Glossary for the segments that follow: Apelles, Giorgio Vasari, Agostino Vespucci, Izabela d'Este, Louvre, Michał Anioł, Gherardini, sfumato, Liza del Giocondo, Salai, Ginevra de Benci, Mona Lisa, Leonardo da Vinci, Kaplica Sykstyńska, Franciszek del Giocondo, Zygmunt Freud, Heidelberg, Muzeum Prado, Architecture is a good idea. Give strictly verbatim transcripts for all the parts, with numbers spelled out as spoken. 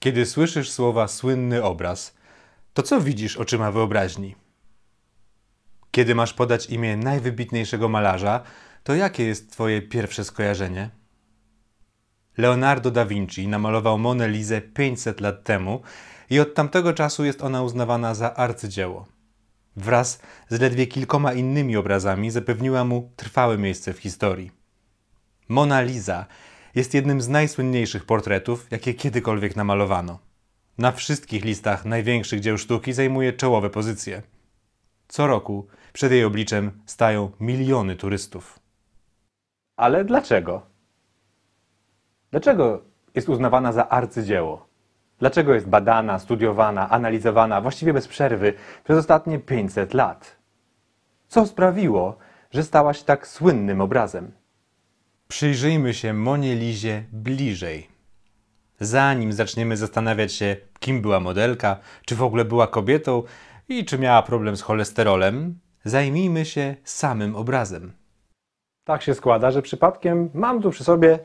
Kiedy słyszysz słowa słynny obraz, to co widzisz oczyma wyobraźni? Kiedy masz podać imię najwybitniejszego malarza, to jakie jest twoje pierwsze skojarzenie? Leonardo da Vinci namalował Monę Lizę pięćset lat temu i od tamtego czasu jest ona uznawana za arcydzieło. Wraz z ledwie kilkoma innymi obrazami zapewniła mu trwałe miejsce w historii. Mona Lisa jest jednym z najsłynniejszych portretów, jakie kiedykolwiek namalowano. Na wszystkich listach największych dzieł sztuki zajmuje czołowe pozycje. Co roku przed jej obliczem stają miliony turystów. Ale dlaczego? Dlaczego jest uznawana za arcydzieło? Dlaczego jest badana, studiowana, analizowana właściwie bez przerwy przez ostatnie pięćset lat? Co sprawiło, że stała się tak słynnym obrazem? Przyjrzyjmy się Monie Lizie bliżej. Zanim zaczniemy zastanawiać się, kim była modelka, czy w ogóle była kobietą i czy miała problem z cholesterolem, zajmijmy się samym obrazem. Tak się składa, że przypadkiem mam tu przy sobie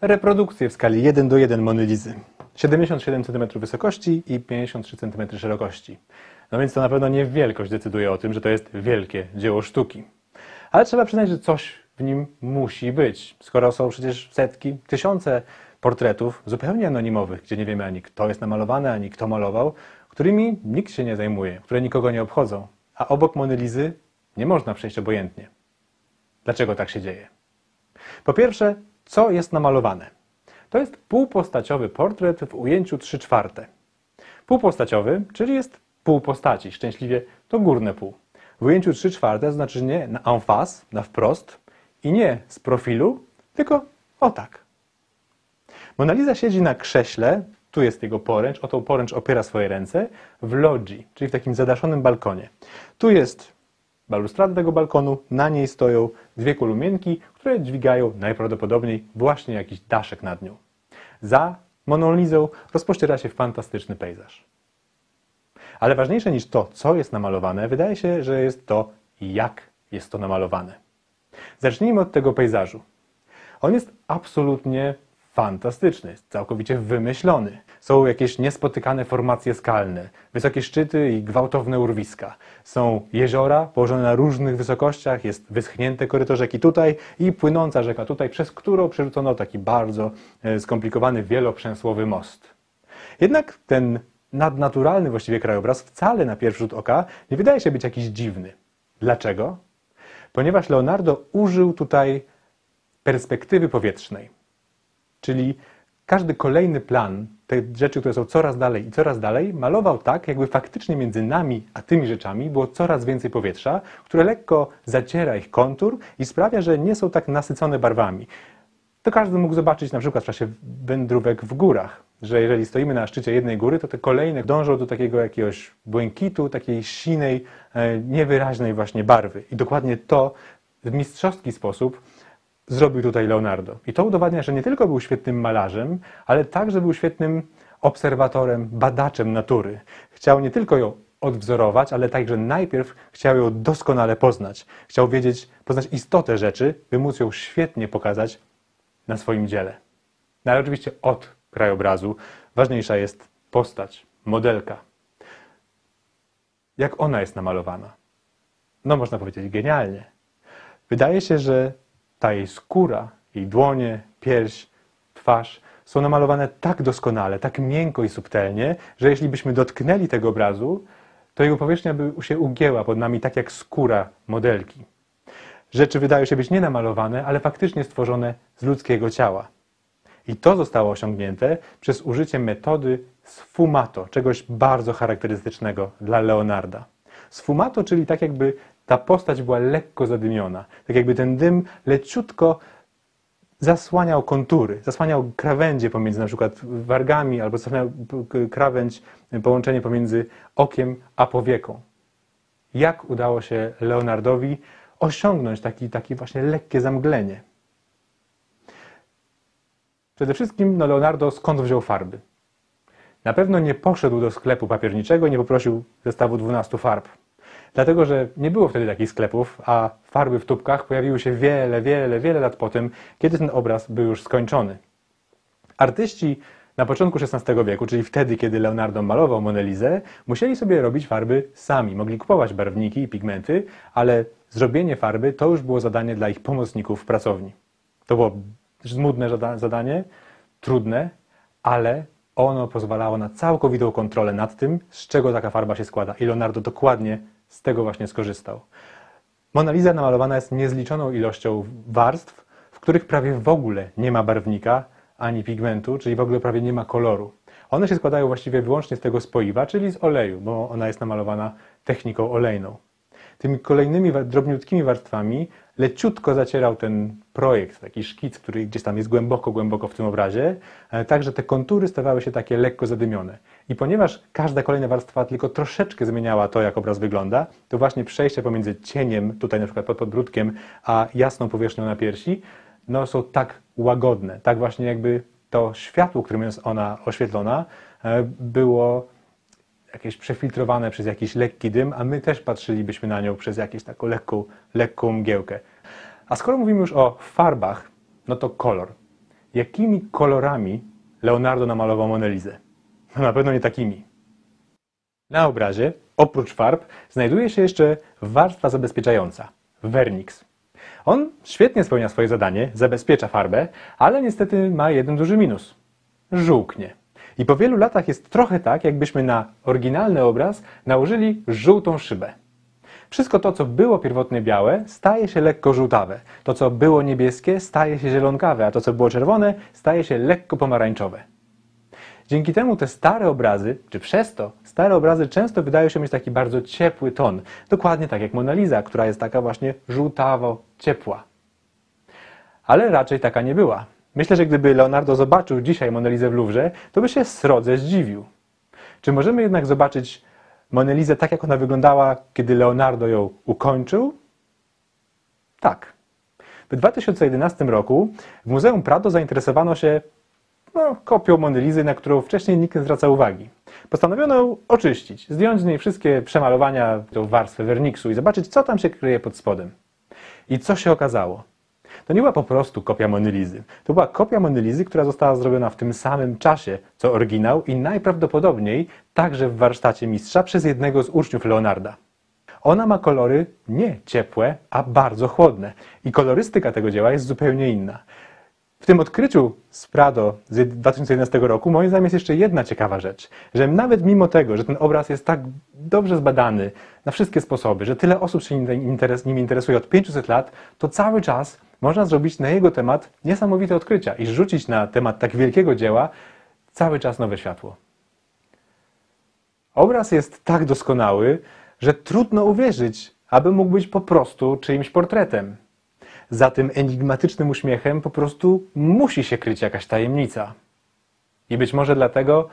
reprodukcję w skali jeden do jednego Mony Lizy. siedemdziesiąt siedem centymetrów wysokości i pięćdziesiąt trzy centymetry szerokości. No więc to na pewno nie wielkość decyduje o tym, że to jest wielkie dzieło sztuki. Ale trzeba przyznać, że coś w nim musi być, skoro są przecież setki, tysiące portretów zupełnie anonimowych, gdzie nie wiemy ani kto jest namalowany, ani kto malował, którymi nikt się nie zajmuje, które nikogo nie obchodzą. A obok Mony Lizy nie można przejść obojętnie. Dlaczego tak się dzieje? Po pierwsze, co jest namalowane? To jest półpostaciowy portret w ujęciu trzy czwarte. Półpostaciowy, czyli jest pół postaci, szczęśliwie to górne pół. W ujęciu trzy czwarte to znaczy nie na en face, na wprost i nie z profilu, tylko o tak. Mona Lisa siedzi na krześle, tu jest jego poręcz, o tą poręcz opiera swoje ręce, w lodzi, czyli w takim zadaszonym balkonie. Tu jest balustrada tego balkonu, na niej stoją dwie kolumienki, które dźwigają najprawdopodobniej właśnie jakiś daszek nad nią. Za Moną Lizą rozpościera się fantastyczny pejzaż. Ale ważniejsze niż to, co jest namalowane, wydaje się, że jest to, jak jest to namalowane. Zacznijmy od tego pejzażu. On jest absolutnie fantastyczny, jest całkowicie wymyślony. Są jakieś niespotykane formacje skalne, wysokie szczyty i gwałtowne urwiska. Są jeziora położone na różnych wysokościach, jest wyschnięte koryto rzeki tutaj i płynąca rzeka tutaj, przez którą przerzucono taki bardzo skomplikowany, wieloprzęsłowy most. Jednak ten nadnaturalny właściwie krajobraz wcale na pierwszy rzut oka nie wydaje się być jakiś dziwny. Dlaczego? Ponieważ Leonardo użył tutaj perspektywy powietrznej. Czyli każdy kolejny plan, te rzeczy, które są coraz dalej i coraz dalej, malował tak, jakby faktycznie między nami a tymi rzeczami było coraz więcej powietrza, które lekko zaciera ich kontur i sprawia, że nie są tak nasycone barwami. To każdy mógł zobaczyć na przykład w czasie wędrówek w górach, że jeżeli stoimy na szczycie jednej góry, to te kolejne dążą do takiego jakiegoś błękitu, takiej sinej, niewyraźnej właśnie barwy. I dokładnie to w mistrzowski sposób zrobił tutaj Leonardo. I to udowadnia, że nie tylko był świetnym malarzem, ale także był świetnym obserwatorem, badaczem natury. Chciał nie tylko ją odwzorować, ale także najpierw chciał ją doskonale poznać. Chciał wiedzieć, poznać istotę rzeczy, by móc ją świetnie pokazać na swoim dziele. No ale oczywiście od krajobrazu ważniejsza jest postać, modelka. Jak ona jest namalowana? No można powiedzieć genialnie. Wydaje się, że ta jej skóra, jej dłonie, pierś, twarz są namalowane tak doskonale, tak miękko i subtelnie, że jeśli byśmy dotknęli tego obrazu, to jego powierzchnia by się ugięła pod nami tak jak skóra modelki. Rzeczy wydają się być nie namalowane, ale faktycznie stworzone z ludzkiego ciała. I to zostało osiągnięte przez użycie metody sfumato, czegoś bardzo charakterystycznego dla Leonarda. Sfumato, czyli tak jakby ta postać była lekko zadymiona, tak jakby ten dym leciutko zasłaniał kontury, zasłaniał krawędzie pomiędzy na przykład wargami albo zasłaniał krawędź, połączenie pomiędzy okiem a powieką. Jak udało się Leonardowi osiągnąć taki, taki właśnie lekkie zamglenie? Przede wszystkim no Leonardo skąd wziął farby? Na pewno nie poszedł do sklepu papierniczego i nie poprosił zestawu dwunastu farb. Dlatego, że nie było wtedy takich sklepów, a farby w tubkach pojawiły się wiele, wiele, wiele lat po tym, kiedy ten obraz był już skończony. Artyści Na początku szesnastego wieku, czyli wtedy, kiedy Leonardo malował Monę Lizę, musieli sobie robić farby sami. Mogli kupować barwniki i pigmenty, ale zrobienie farby to już było zadanie dla ich pomocników w pracowni. To było żmudne zadanie, trudne, ale ono pozwalało na całkowitą kontrolę nad tym, z czego taka farba się składa. I Leonardo dokładnie z tego właśnie skorzystał. Mona Lisa namalowana jest niezliczoną ilością warstw, w których prawie w ogóle nie ma barwnika ani pigmentu, czyli w ogóle prawie nie ma koloru. One się składają właściwie wyłącznie z tego spoiwa, czyli z oleju, bo ona jest namalowana techniką olejną. Tymi kolejnymi drobniutkimi warstwami leciutko zacierał ten projekt, taki szkic, który gdzieś tam jest głęboko, głęboko w tym obrazie, tak że te kontury stawały się takie lekko zadymione. I ponieważ każda kolejna warstwa tylko troszeczkę zmieniała to, jak obraz wygląda, to właśnie przejście pomiędzy cieniem, tutaj na przykład pod podbródkiem, a jasną powierzchnią na piersi, no są tak łagodne, tak właśnie jakby to światło, którym jest ona oświetlona, było jakieś przefiltrowane przez jakiś lekki dym, a my też patrzylibyśmy na nią przez jakąś taką lekką, lekką mgiełkę. A skoro mówimy już o farbach, no to kolor. Jakimi kolorami Leonardo namalował Monę Lizę? No na pewno nie takimi. Na obrazie, oprócz farb, znajduje się jeszcze warstwa zabezpieczająca, werniks. On świetnie spełnia swoje zadanie, zabezpiecza farbę, ale niestety ma jeden duży minus. Żółknie. I po wielu latach jest trochę tak, jakbyśmy na oryginalny obraz nałożyli żółtą szybę. Wszystko to, co było pierwotnie białe, staje się lekko żółtawe. To, co było niebieskie, staje się zielonkawe, a to, co było czerwone, staje się lekko pomarańczowe. Dzięki temu te stare obrazy, czy przez to, stare obrazy często wydają się mieć taki bardzo ciepły ton. Dokładnie tak jak Mona Lisa, która jest taka właśnie żółtawo-ciepła. Ale raczej taka nie była. Myślę, że gdyby Leonardo zobaczył dzisiaj Monę Lizę w Louvre, to by się srodze zdziwił. Czy możemy jednak zobaczyć Monę Lizę tak, jak ona wyglądała, kiedy Leonardo ją ukończył? Tak. W dwa tysiące jedenastym roku w Muzeum Prado zainteresowano się no, kopią Mony Lizy, na którą wcześniej nikt nie zwraca uwagi. Postanowiono ją oczyścić, zdjąć z niej wszystkie przemalowania, tą warstwę werniksu i zobaczyć, co tam się kryje pod spodem. I co się okazało? To nie była po prostu kopia Mony Lizy. To była kopia Mony Lizy, która została zrobiona w tym samym czasie, co oryginał i najprawdopodobniej także w warsztacie mistrza przez jednego z uczniów Leonarda. Ona ma kolory nie ciepłe, a bardzo chłodne. I kolorystyka tego dzieła jest zupełnie inna. W tym odkryciu z Prado z dwa tysiące jedenastego roku moim zdaniem jest jeszcze jedna ciekawa rzecz, że nawet mimo tego, że ten obraz jest tak dobrze zbadany na wszystkie sposoby, że tyle osób się nim interesuje od pięciuset lat, to cały czas można zrobić na jego temat niesamowite odkrycia i rzucić na temat tak wielkiego dzieła cały czas nowe światło. Obraz jest tak doskonały, że trudno uwierzyć, aby mógł być po prostu czyimś portretem. Za tym enigmatycznym uśmiechem po prostu musi się kryć jakaś tajemnica. I być może dlatego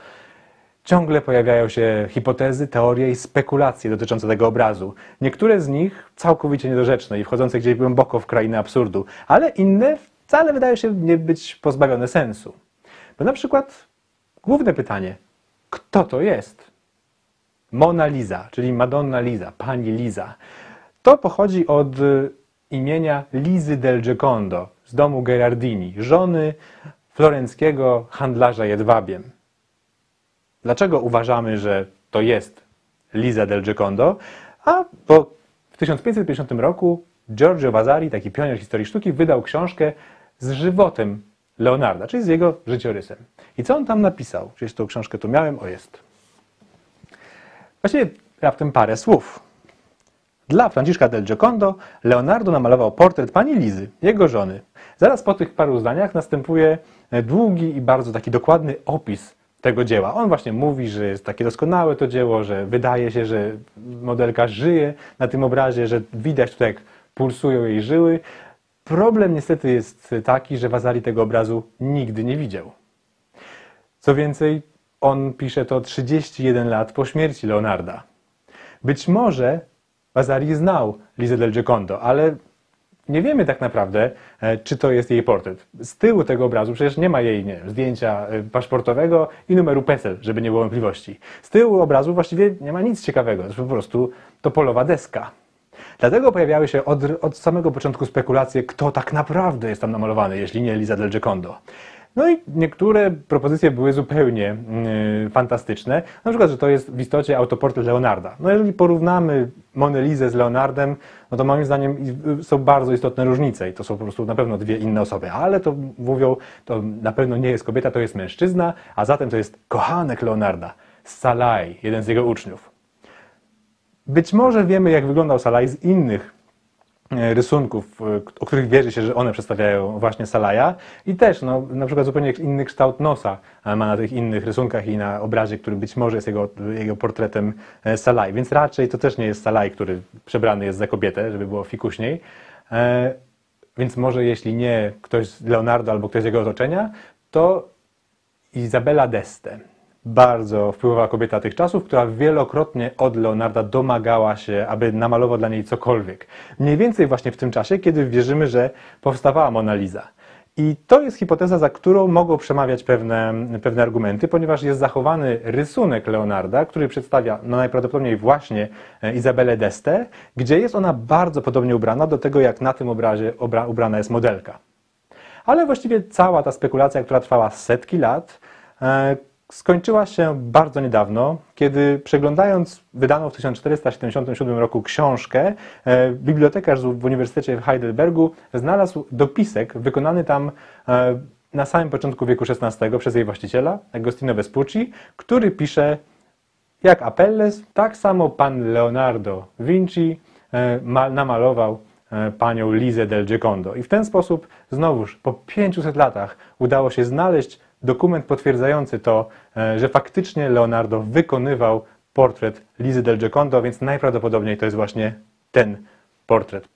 ciągle pojawiają się hipotezy, teorie i spekulacje dotyczące tego obrazu. Niektóre z nich całkowicie niedorzeczne i wchodzące gdzieś głęboko w krainę absurdu, ale inne wcale wydają się nie być pozbawione sensu. Bo na przykład główne pytanie, kto to jest? Mona Lisa, czyli Madonna Lisa, Pani Liza. To pochodzi od imienia Lizy del Giocondo z domu Gherardini, żony florenckiego handlarza jedwabiem. Dlaczego uważamy, że to jest Liza del Giocondo? A bo w tysiąc pięćset pięćdziesiątym roku Giorgio Vasari, taki pionier historii sztuki, wydał książkę z żywotem Leonarda, czyli z jego życiorysem. I co on tam napisał? Przecież tą książkę tu miałem, o jest. Właściwie raptem parę słów. Dla Franciszka del Giocondo Leonardo namalował portret Pani Lizy, jego żony. Zaraz po tych paru zdaniach następuje długi i bardzo taki dokładny opis tego dzieła. On właśnie mówi, że jest takie doskonałe to dzieło, że wydaje się, że modelka żyje na tym obrazie, że widać tutaj, jak pulsują jej żyły. Problem niestety jest taki, że Vasari tego obrazu nigdy nie widział. Co więcej, on pisze to trzydzieści jeden lat po śmierci Leonarda. Być może Vasari znał Lizę del Giocondo, ale nie wiemy tak naprawdę, czy to jest jej portret. Z tyłu tego obrazu przecież nie ma jej nie wiem, zdjęcia paszportowego i numeru PESEL, żeby nie było wątpliwości. Z tyłu obrazu właściwie nie ma nic ciekawego, to po prostu to polowa deska. Dlatego pojawiały się od, od samego początku spekulacje, kto tak naprawdę jest tam namalowany, jeśli nie Liza del Giocondo. No i niektóre propozycje były zupełnie yy, fantastyczne. Na przykład, że to jest w istocie autoportret Leonarda. No jeżeli porównamy Monę Lizę z Leonardem, no to moim zdaniem są bardzo istotne różnice i to są po prostu na pewno dwie inne osoby. Ale to mówią, to na pewno nie jest kobieta, to jest mężczyzna, a zatem to jest kochanek Leonarda, Salai, jeden z jego uczniów. Być może wiemy, jak wyglądał Salai z innych rysunków, o których wierzy się, że one przedstawiają właśnie Salaja i też no, na przykład zupełnie inny kształt nosa ma na tych innych rysunkach i na obrazie, który być może jest jego, jego portretem Salaj, więc raczej to też nie jest Salaj, który przebrany jest za kobietę, żeby było fikuśniej, e, więc może jeśli nie ktoś z Leonardo albo ktoś z jego otoczenia, to Izabela d'Este. Bardzo wpływowa kobieta tych czasów, która wielokrotnie od Leonarda domagała się, aby namalował dla niej cokolwiek. Mniej więcej właśnie w tym czasie, kiedy wierzymy, że powstawała Mona Lisa. I to jest hipoteza, za którą mogą przemawiać pewne, pewne argumenty, ponieważ jest zachowany rysunek Leonarda, który przedstawia no najprawdopodobniej właśnie Izabelę d'Este, gdzie jest ona bardzo podobnie ubrana do tego, jak na tym obrazie obra, ubrana jest modelka. Ale właściwie cała ta spekulacja, która trwała setki lat, e, skończyła się bardzo niedawno, kiedy przeglądając wydaną w tysiąc czterysta siedemdziesiątym siódmym roku książkę, bibliotekarz w Uniwersytecie w Heidelbergu znalazł dopisek wykonany tam na samym początku wieku szesnastego przez jej właściciela, Agostino Vespucci, który pisze, jak Apelles, tak samo pan Leonardo Vinci namalował panią Lizę del Giocondo. I w ten sposób znowuż po pięciuset latach udało się znaleźć dokument potwierdzający to, że faktycznie Leonardo wykonywał portret Lizy del Giocondo, więc najprawdopodobniej to jest właśnie ten portret.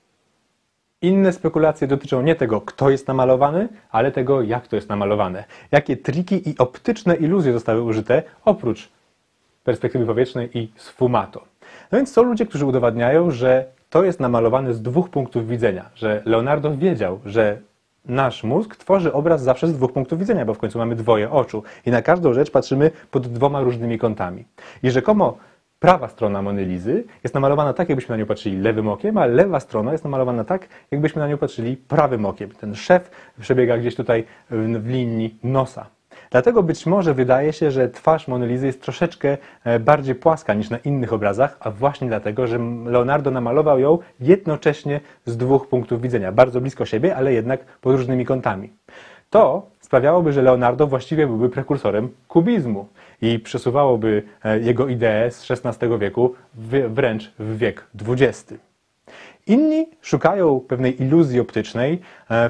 Inne spekulacje dotyczą nie tego, kto jest namalowany, ale tego, jak to jest namalowane. Jakie triki i optyczne iluzje zostały użyte, oprócz perspektywy powietrznej i sfumato. No więc są ludzie, którzy udowadniają, że to jest namalowane z dwóch punktów widzenia, że Leonardo wiedział, że nasz mózg tworzy obraz zawsze z dwóch punktów widzenia, bo w końcu mamy dwoje oczu i na każdą rzecz patrzymy pod dwoma różnymi kątami. I rzekomo prawa strona Mony Lizy jest namalowana tak, jakbyśmy na nią patrzyli lewym okiem, a lewa strona jest namalowana tak, jakbyśmy na nią patrzyli prawym okiem. Ten szef przebiega gdzieś tutaj w linii nosa. Dlatego być może wydaje się, że twarz Mony Lizy jest troszeczkę bardziej płaska niż na innych obrazach, a właśnie dlatego, że Leonardo namalował ją jednocześnie z dwóch punktów widzenia. Bardzo blisko siebie, ale jednak pod różnymi kątami. To sprawiałoby, że Leonardo właściwie byłby prekursorem kubizmu i przesuwałoby jego ideę z szesnastego wieku wręcz w wiek dwudziesty. Inni szukają pewnej iluzji optycznej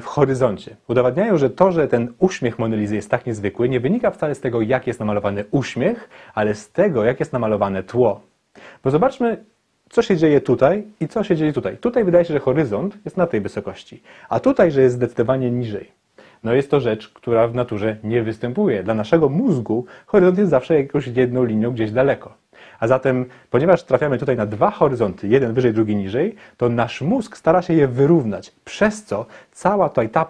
w horyzoncie. Udowadniają, że to, że ten uśmiech Mony Lizy jest tak niezwykły, nie wynika wcale z tego, jak jest namalowany uśmiech, ale z tego, jak jest namalowane tło. Bo zobaczmy, co się dzieje tutaj i co się dzieje tutaj. Tutaj wydaje się, że horyzont jest na tej wysokości, a tutaj, że jest zdecydowanie niżej. No jest to rzecz, która w naturze nie występuje. Dla naszego mózgu horyzont jest zawsze jakąś jedną linią gdzieś daleko. A zatem, ponieważ trafiamy tutaj na dwa horyzonty, jeden wyżej, drugi niżej, to nasz mózg stara się je wyrównać, przez co cała tutaj ta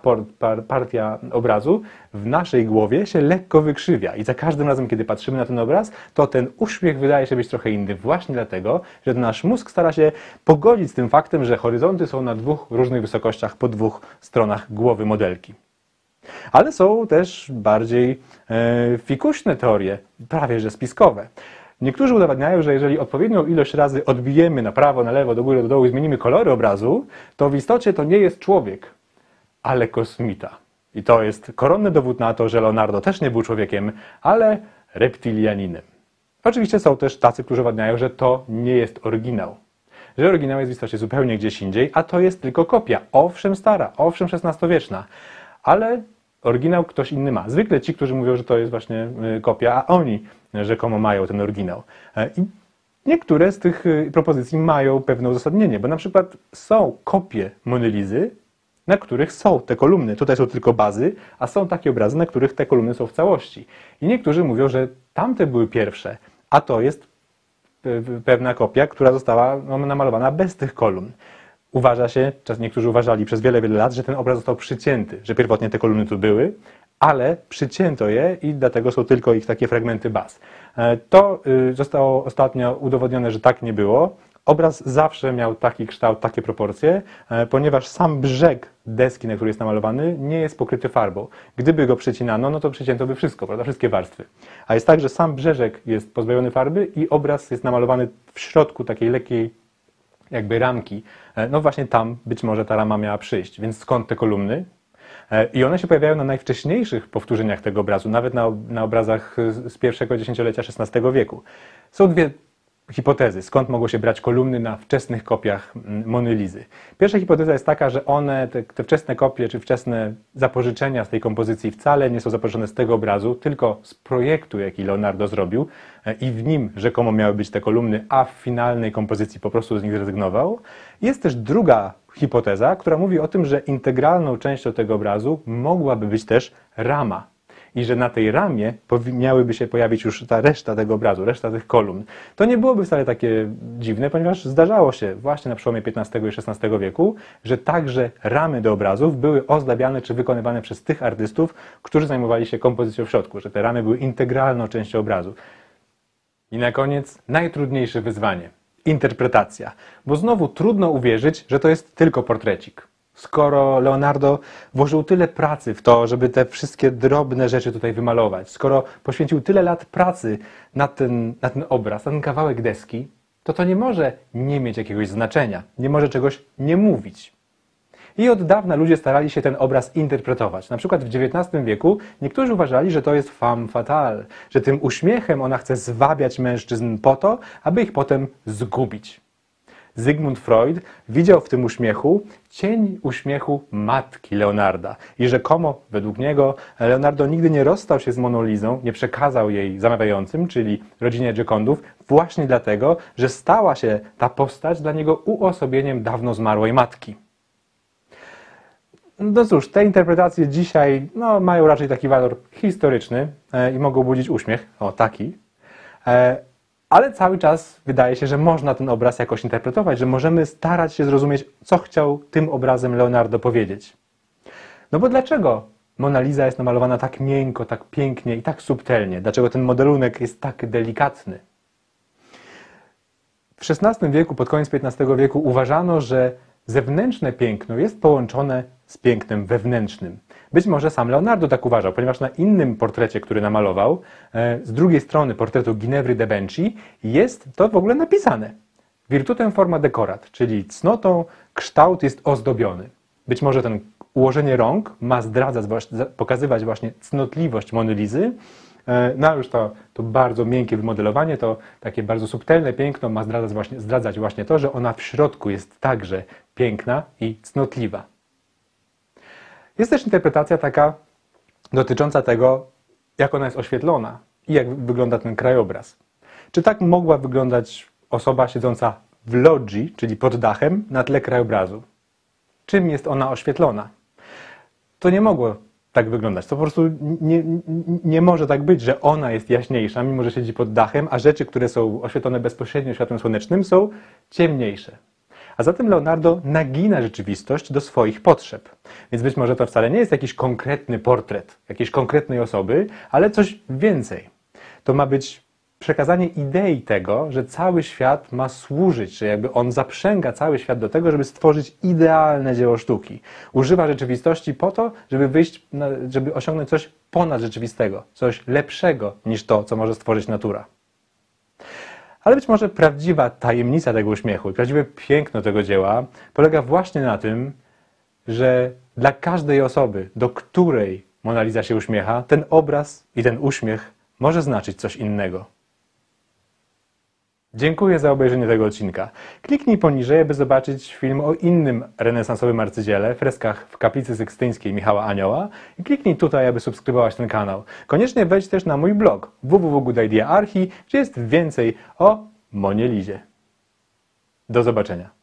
partia obrazu w naszej głowie się lekko wykrzywia. I za każdym razem, kiedy patrzymy na ten obraz, to ten uśmiech wydaje się być trochę inny właśnie dlatego, że nasz mózg stara się pogodzić z tym faktem, że horyzonty są na dwóch różnych wysokościach po dwóch stronach głowy modelki. Ale są też bardziej e, fikuśne teorie, prawie że spiskowe. Niektórzy udowadniają, że jeżeli odpowiednią ilość razy odbijemy na prawo, na lewo, do góry, do dołu i zmienimy kolory obrazu, to w istocie to nie jest człowiek, ale kosmita. I to jest koronny dowód na to, że Leonardo też nie był człowiekiem, ale reptilianinem. Oczywiście są też tacy, którzy udowadniają, że to nie jest oryginał. Że oryginał jest w istocie zupełnie gdzieś indziej, a to jest tylko kopia, owszem stara, owszem szesnastowieczna, ale oryginał ktoś inny ma. Zwykle ci, którzy mówią, że to jest właśnie kopia, a oni rzekomo mają ten oryginał. I niektóre z tych propozycji mają pewne uzasadnienie, bo na przykład są kopie Mony Lizy, na których są te kolumny. Tutaj są tylko bazy, a są takie obrazy, na których te kolumny są w całości. I niektórzy mówią, że tamte były pierwsze, a to jest pewna kopia, która została namalowana bez tych kolumn. Uważa się, niektórzy uważali przez wiele, wiele lat, że ten obraz został przycięty, że pierwotnie te kolumny tu były, ale przycięto je i dlatego są tylko ich takie fragmenty baz. To zostało ostatnio udowodnione, że tak nie było. Obraz zawsze miał taki kształt, takie proporcje, ponieważ sam brzeg deski, na której jest namalowany, nie jest pokryty farbą. Gdyby go przecinano, no to przecięto by wszystko, prawda? Wszystkie warstwy. A jest tak, że sam brzeżek jest pozbawiony farby i obraz jest namalowany w środku takiej lekkiej jakby ramki. No właśnie tam być może ta rama miała przyjść. Więc skąd te kolumny? I one się pojawiają na najwcześniejszych powtórzeniach tego obrazu, nawet na, na obrazach z pierwszego dziesięciolecia szesnastego wieku. Są dwie hipotezy, skąd mogło się brać kolumny na wczesnych kopiach Mony Lizy. Pierwsza hipoteza jest taka, że one, te, te wczesne kopie czy wczesne zapożyczenia z tej kompozycji wcale nie są zapożyczone z tego obrazu, tylko z projektu, jaki Leonardo zrobił i w nim rzekomo miały być te kolumny, a w finalnej kompozycji po prostu z nich zrezygnował. Jest też druga hipoteza, która mówi o tym, że integralną częścią tego obrazu mogłaby być też rama. I że na tej ramie miałyby się pojawić już ta reszta tego obrazu, reszta tych kolumn. To nie byłoby wcale takie dziwne, ponieważ zdarzało się właśnie na przełomie piętnastego i szesnastego wieku, że także ramy do obrazów były ozdabiane czy wykonywane przez tych artystów, którzy zajmowali się kompozycją w środku, że te ramy były integralną częścią obrazu. I na koniec najtrudniejsze wyzwanie. Interpretacja. Bo znowu trudno uwierzyć, że to jest tylko portrecik. Skoro Leonardo włożył tyle pracy w to, żeby te wszystkie drobne rzeczy tutaj wymalować, skoro poświęcił tyle lat pracy na ten, na ten obraz, na ten kawałek deski, to to nie może nie mieć jakiegoś znaczenia, nie może czegoś nie mówić. I od dawna ludzie starali się ten obraz interpretować. Na przykład w dziewiętnastym wieku niektórzy uważali, że to jest femme fatale, że tym uśmiechem ona chce zwabiać mężczyzn po to, aby ich potem zgubić. Zygmunt Freud widział w tym uśmiechu cień uśmiechu matki Leonarda i rzekomo, według niego, Leonardo nigdy nie rozstał się z Moną Lizą, nie przekazał jej zamawiającym, czyli rodzinie Giocondów, właśnie dlatego, że stała się ta postać dla niego uosobieniem dawno zmarłej matki. No cóż, te interpretacje dzisiaj no, mają raczej taki walor historyczny i mogą budzić uśmiech, o taki, ale cały czas wydaje się, że można ten obraz jakoś interpretować, że możemy starać się zrozumieć, co chciał tym obrazem Leonardo powiedzieć. No bo dlaczego Mona Lisa jest namalowana tak miękko, tak pięknie i tak subtelnie? Dlaczego ten modelunek jest tak delikatny? W szesnastym wieku, pod koniec piętnastego wieku uważano, że zewnętrzne piękno jest połączone z pięknem wewnętrznym. Być może sam Leonardo tak uważał, ponieważ na innym portrecie, który namalował, z drugiej strony portretu Ginevry de Benci, jest to w ogóle napisane. Virtutem forma decorat, czyli cnotą kształt jest ozdobiony. Być może ten ułożenie rąk ma zdradzać, pokazywać właśnie cnotliwość Mony Lizy. No już to, to bardzo miękkie wymodelowanie, to takie bardzo subtelne piękno ma zdradzać właśnie, zdradzać właśnie to, że ona w środku jest także piękna i cnotliwa. Jest też interpretacja taka dotycząca tego, jak ona jest oświetlona i jak wygląda ten krajobraz. Czy tak mogła wyglądać osoba siedząca w lodży, czyli pod dachem, na tle krajobrazu? Czym jest ona oświetlona? To nie mogło tak wyglądać. To po prostu nie, nie może tak być, że ona jest jaśniejsza, mimo że siedzi pod dachem, a rzeczy, które są oświetlone bezpośrednio światłem słonecznym, są ciemniejsze. A zatem Leonardo nagina rzeczywistość do swoich potrzeb. Więc być może to wcale nie jest jakiś konkretny portret jakiejś konkretnej osoby, ale coś więcej. To ma być przekazanie idei tego, że cały świat ma służyć, że jakby on zaprzęga cały świat do tego, żeby stworzyć idealne dzieło sztuki. Używa rzeczywistości po to, żeby wyjść, na, żeby osiągnąć coś ponad rzeczywistego, coś lepszego niż to, co może stworzyć natura. Ale być może prawdziwa tajemnica tego uśmiechu i prawdziwe piękno tego dzieła polega właśnie na tym, że dla każdej osoby, do której Mona Lisa się uśmiecha, ten obraz i ten uśmiech może znaczyć coś innego. Dziękuję za obejrzenie tego odcinka. Kliknij poniżej, aby zobaczyć film o innym renesansowym arcydziele, freskach w Kaplicy Sykstyńskiej Michała Anioła i kliknij tutaj, aby subskrybować ten kanał. Koniecznie wejdź też na mój blog www kropka good idea kropka archi, gdzie jest więcej o Monie Lizie. Do zobaczenia.